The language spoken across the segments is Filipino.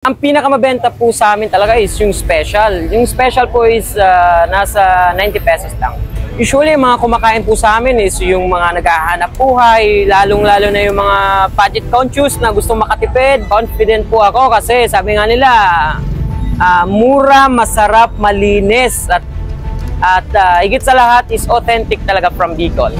Ang pinakamabenta po sa amin talaga is yung special. Yung special po is nasa 90 pesos lang. Usually, yung mga kumakain po sa amin is yung mga naghahanap buhay, lalong-lalo na yung mga budget conscious na gustong makatipid. Confident po ako kasi sabi nga nila, mura, masarap, malinis at higit sa lahat is authentic talaga from Bicol.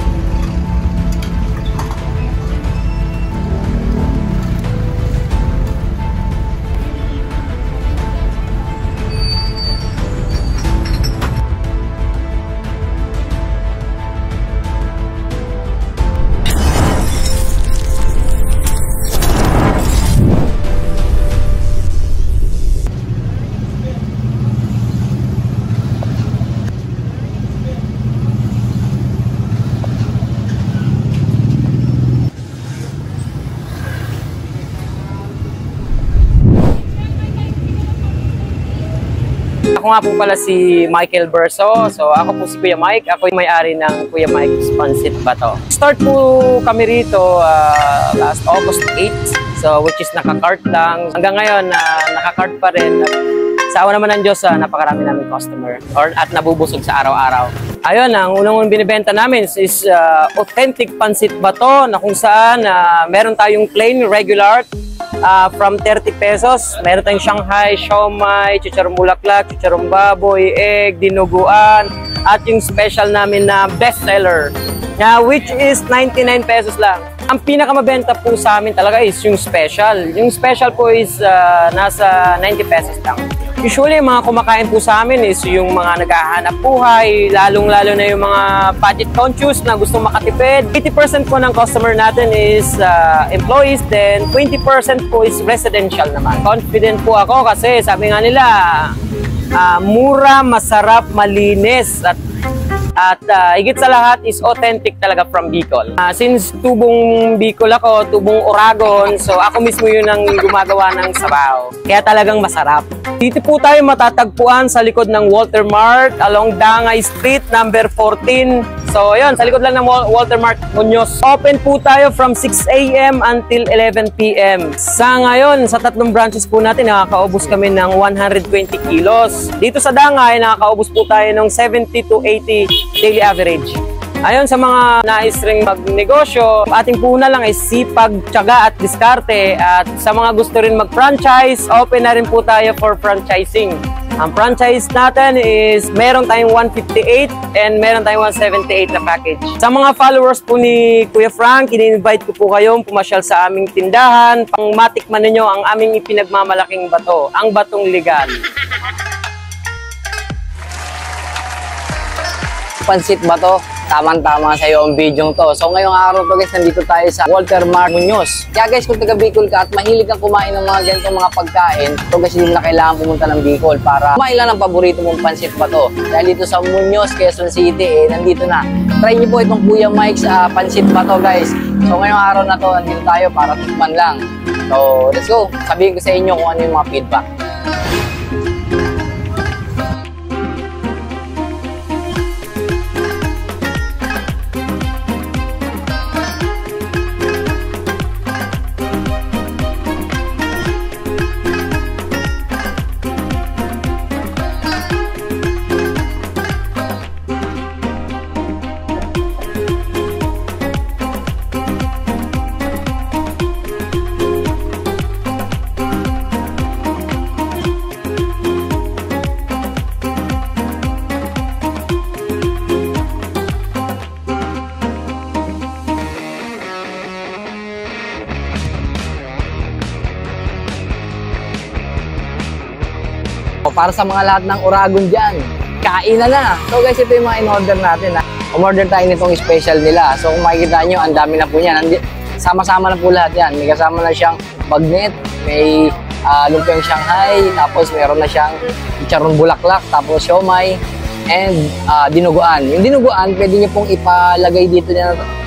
Ako nga po pala si Michael Berso. So ako po si Kuya Mike. Ako yung may-ari ng Kuya Mike's Pansit Bato. Start po kami rito last August 8. So which is nakakart lang. Hanggang ngayon nakakart pa rin. Sa awa naman ng Diyos, napakarami namin customer at nabubusog sa araw-araw. Ayun, ang unang binibenta namin is authentic Pansit Bato na kung saan meron tayong plain regular from 30 pesos, meron tayong Shanghai, siomai, chicharon bulaklak, chicharon baboy, egg, dinuguan, at yung special namin na bestseller, which is 99 pesos lang. Ang pinakamabenta po sa amin talaga is yung special. Yung special po is nasa 90 pesos lang. Usually, yung mga kumakain po sa amin is yung mga naghahanap buhay, lalong-lalo na yung mga budget conscious na gustong makatipid. 80% po ng customer natin is employees, then 20% po is residential naman. Confident po ako kasi sabi nga nila, mura, masarap, malinis, at higit sa lahat is authentic talaga from Bicol. Since tubong Bicol ako, tubong Oragon, so ako mismo yun ang gumagawa ng sabaw. Kaya talagang masarap. Dito po tayo matatagpuan sa likod ng Walter Mart along Danga Street number 14. So ayun, sa likod lang ng Walter Mart, Muñoz. Open po tayo from 6 AM until 11 PM. Sa ngayon, sa tatlong branches po natin, nakakaubos kami ng 120 kilos. Dito sa Danga, nakakaubos po tayo ng 70 to 80 daily average. Ayon sa mga nais ring magnegosyo, ating puna lang ay sipag, tiyaga at diskarte. At sa mga gusto rin mag-franchise, open na rin po tayo for franchising. Ang franchise natin is meron tayong 158 and meron tayong 178 na package. Sa mga followers po ni Kuya Frank, ini-invite ko po kayong pumasyal sa aming tindahan. Pangmatikman ninyo ang aming ipinagmamalaking bato, ang Batong Legal. Pansit Bato, tamang-tama sa'yo ang video to. So ngayong araw po guys, nandito tayo sa Walter Mart, Muñoz. Kaya guys, kung taga Bicol ka at mahilig kang kumain ng mga ganitong mga pagkain, so guys, hindi mo na kailangan pumunta ng Bicol para kumain lang ng paborito mong Pansit Bato. Dahil dito sa Muñoz, Quezon City, nandito na. Try niyo po itong Kuya Mike's Pansit Bato guys. So ngayong araw na to, nandito tayo para tikman lang. So let's go. Sabihin ko sa inyo kung ano yung mga feedback. Para sa mga lahat ng Oragon dyan, kain na na. So guys, ito yung mga in-order natin. Umorder tayo nitong special nila. So kung makikita nyo, ang dami na po niyan. Sama-sama na po lahat yan. May kasama na siyang Bagnet, may lumpiang Shanghai, tapos meron na siyang chicharon bulaklak, tapos siomai, and dinuguan. Yung dinuguan, pwede nyo pong ipalagay dito,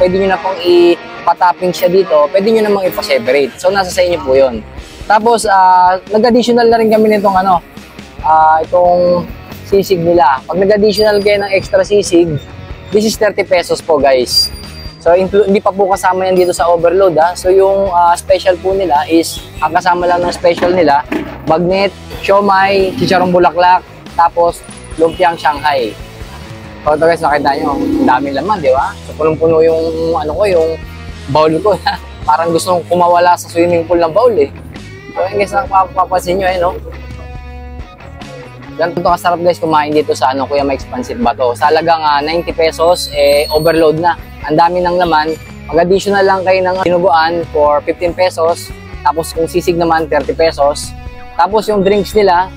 pwede nyo na pong ipatapping siya dito, pwede nyo namang ipa-separate. So nasa sa inyo po yun. Tapos nag-additional na rin kami nitong itong sisig nila. Pag nag-additional kayo ng extra sisig, this is 30 pesos po guys. So hindi pa po kasama yan dito sa overload ha. So yung special po nila is ang kasama lang ng special nila, bagnet, siomai, chicharon bulaklak, tapos lumpiang Shanghai. So guys, nakita nyo, ang daming laman, di ba? So punong-puno yung ano ko, yung bowl ko. Parang gusto kong kumawala sa swimming pool ng bowl eh. So guys, napapansin nyo eh, no? Ganito kasarap guys kumain dito sa ano, Kuya Mike's Pansit Bato. Sa halagang 90 pesos, eh, overload na. Ang dami ng laman. Mag-additional lang kayo ng dinuguan for 15 pesos. Tapos kung sisig naman, 30 pesos. Tapos yung drinks nila,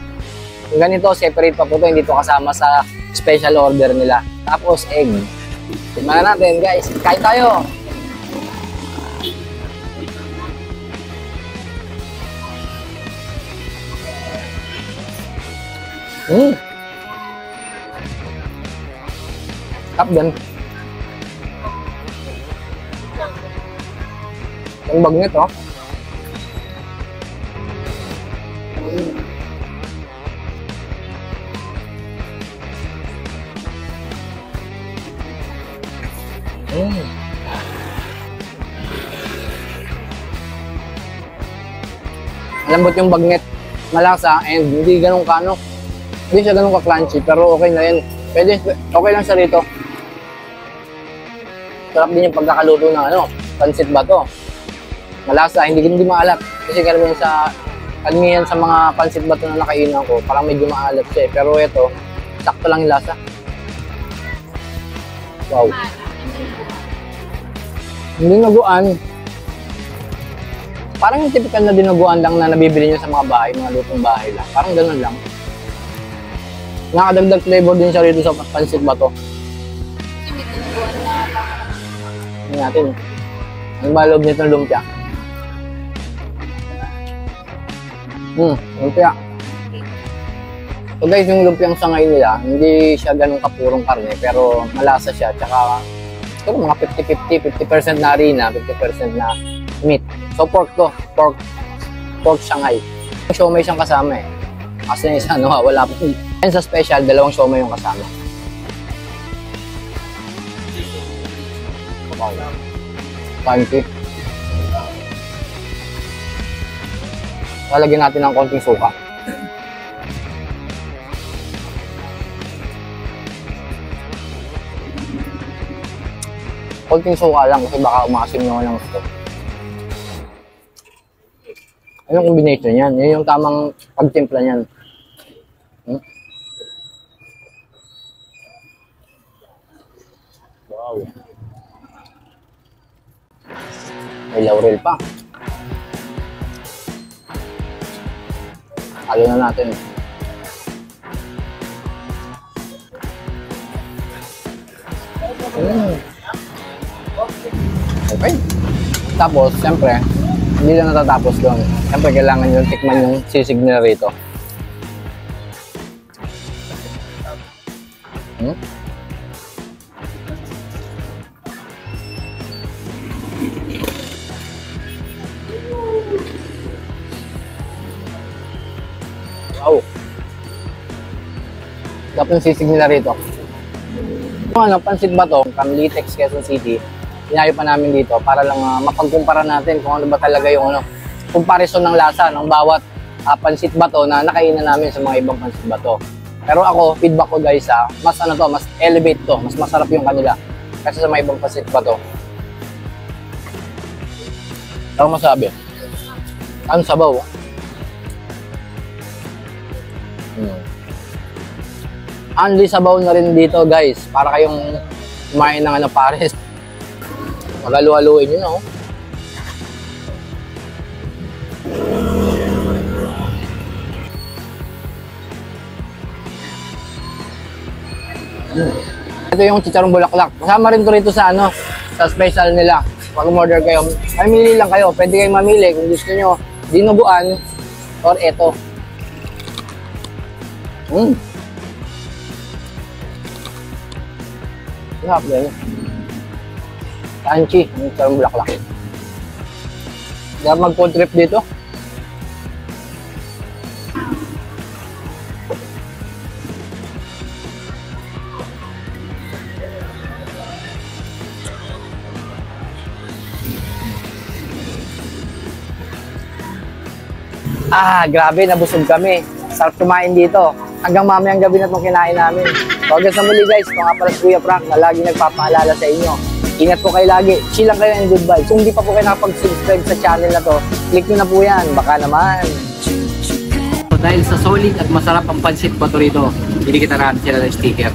yung ganito, separate pa po ito. Hindi ito kasama sa special order nila. Tapos egg. Tignan natin guys. Kain tayo! Tap din. Ang bagnet oh. Malambot yung bagnet. Malasa and hindi ganun kano. Hindi siya ganun ka-crunchy, pero okay na yun. Pwede, okay lang siya rito. Sarap din yung pagkakaluto ng ano, pansit bato. Malasa, hindi maalat. Kasi karamihan sa, mga pansit bato na nakainan ko, parang medyo maalat siya eh. Pero ito, sakto lang yung lasa. Wow. Yung dinuguan, parang yung typical na dinuguan lang na nabibili nyo sa mga bahay, mga lutong bahay lang. Parang ganun lang. Nakadagdag flavor din siya rito sa pansit bato. Tingnan natin. Ang maloob nito ng lumpia. Lumpia. So guys, yung lumpiang sangay nila, hindi siya ganun kapurong karne, pero malasa siya. Tsaka, siguro mga 50-50, 50% na harina, 50% na meat. So pork to, pork sangay. Yung siomai siyang kasama eh. Kasi yung isa, wala po. And sa special, dalawang siomai yung kasama. Panty. Lalagyan natin ng konting suka. Konting suka lang kasi baka umasim nyo ng gusto. Anong combination yan? Yan yung tamang pagtimpla niyan. Wow. May laurel pa. Halo na natin. Okay. Tapos, siyempre, hindi lang natatapos doon. Siyempre, kailangan yung tikman yung sisig nila rito. Wow. Tapos yung sisig nila rito. Ano, pansit bato, from Litex, Quezon City. Inayo pa namin dito para lang mapagkumpara natin kung ano ba talaga yung ano, comparison ng lasa ng bawat pansit bato na nakainan namin sa mga ibang pansit bato. Pero ako, feedback ko guys ha, mas ano to, mas elevate to, mas masarap yung kanila kasi sa mga ibang pansit bato. Ano masabi? Ang sabaw. Only sabaw na rin dito guys, para kayong kumain ng ano, pares. Magaluhaluin yun oh. Ito yung chicharon bulaklak. Kasama rin to rito sa ano, sa special nila. Pag umorder kayo, mamili lang kayo. Pwede kayong mamili kung gusto nyo dinuguan or eto. Sarap din. Tanchi, yung chicharon bulaklak. Dapat mag-food trip dito. Grabe, nabusog kami. Sarap kumain dito. Hanggang mamayang gabi na itong kinain namin. So hanggang sa muli guys, ito nga pala si Kuya Frank na lagi nagpapaalala sa inyo. Ingat po kayo lagi. Chill lang kayo and good vibes. Kung di pa po kayo nakapag-subscribe sa channel na to, click nyo na po yan. Baka naman. So dahil sa solid at masarap ang pansit bato rito, binigyan natin sila ng sticker.